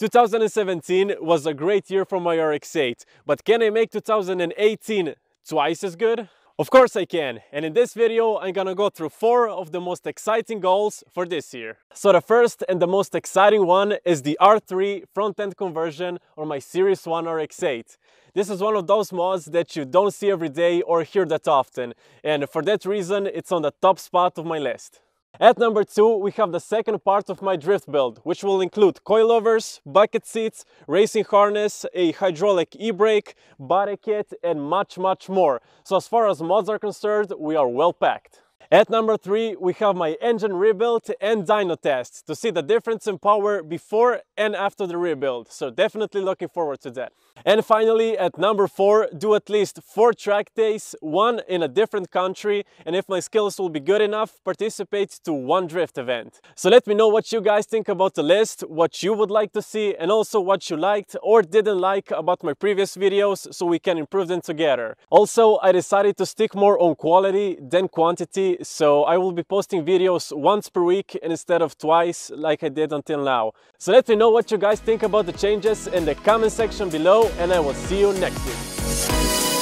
2017 was a great year for my RX-8, but can I make 2018 twice as good? Of course I can, and in this video I'm gonna go through 4 of the most exciting goals for this year. So the first and the most exciting one is the R3 front-end conversion on my Series 1 RX-8. This is one of those mods that you don't see every day or hear that often, and for that reason it's on the top spot of my list. At number 2 we have the second part of my drift build, which will include coilovers, bucket seats, racing harness, a hydraulic e-brake, body kit and much more. So as far as mods are concerned, we are well packed. At number 3 we have my engine rebuild and dyno tests to see the difference in power before and after the rebuild, so definitely looking forward to that. And finally at number 4, do at least 4 track days, one in a different country, and if my skills will be good enough, participate to one drift event. So let me know what you guys think about the list, what you would like to see, and also what you liked or didn't like about my previous videos so we can improve them together. Also, I decided to stick more on quality than quantity, so I will be posting videos once per week instead of twice like I did until now. So let me know what you guys think about the changes in the comment section below, and I will see you next week.